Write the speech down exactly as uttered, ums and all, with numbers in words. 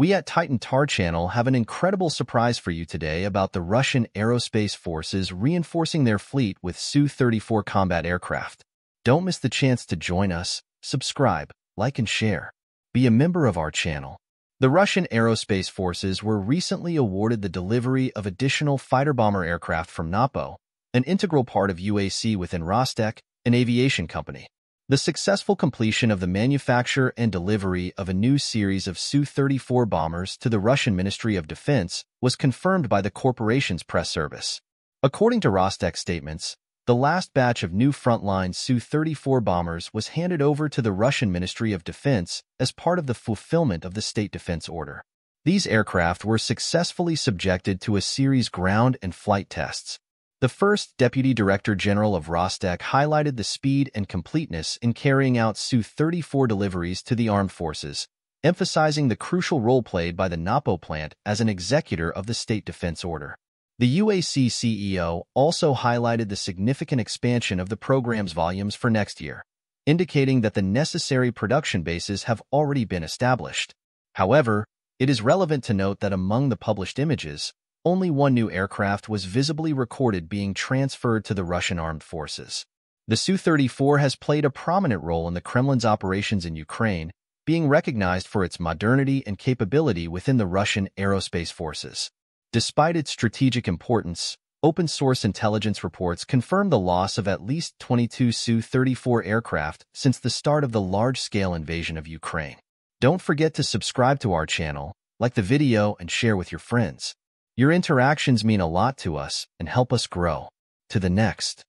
We at Titan Tar Channel have an incredible surprise for you today about the Russian Aerospace Forces reinforcing their fleet with S U thirty-four combat aircraft. Don't miss the chance to join us, subscribe, like and share. Be a member of our channel. The Russian Aerospace Forces were recently awarded the delivery of additional fighter-bomber aircraft from NAPO, an integral part of U A C within Rostec, an aviation company. The successful completion of the manufacture and delivery of a new series of S U thirty-four bombers to the Russian Ministry of Defense was confirmed by the corporation's press service. According to Rostec statements, the last batch of new frontline S U thirty-four bombers was handed over to the Russian Ministry of Defense as part of the fulfillment of the State Defense Order. These aircraft were successfully subjected to a series of ground and flight tests. The first Deputy Director General of Rostec highlighted the speed and completeness in carrying out S U thirty-four deliveries to the armed forces, emphasizing the crucial role played by the NAPO plant as an executor of the State Defense Order. The U A C C E O also highlighted the significant expansion of the program's volumes for next year, indicating that the necessary production bases have already been established. However, it is relevant to note that among the published images, only one new aircraft was visibly recorded being transferred to the Russian armed forces. The S U thirty-four has played a prominent role in the Kremlin's operations in Ukraine, being recognized for its modernity and capability within the Russian Aerospace Forces. Despite its strategic importance, open-source intelligence reports confirm the loss of at least twenty-two S U thirty-four aircraft since the start of the large-scale invasion of Ukraine. Don't forget to subscribe to our channel, like the video, and share with your friends. Your interactions mean a lot to us and help us grow. To the next.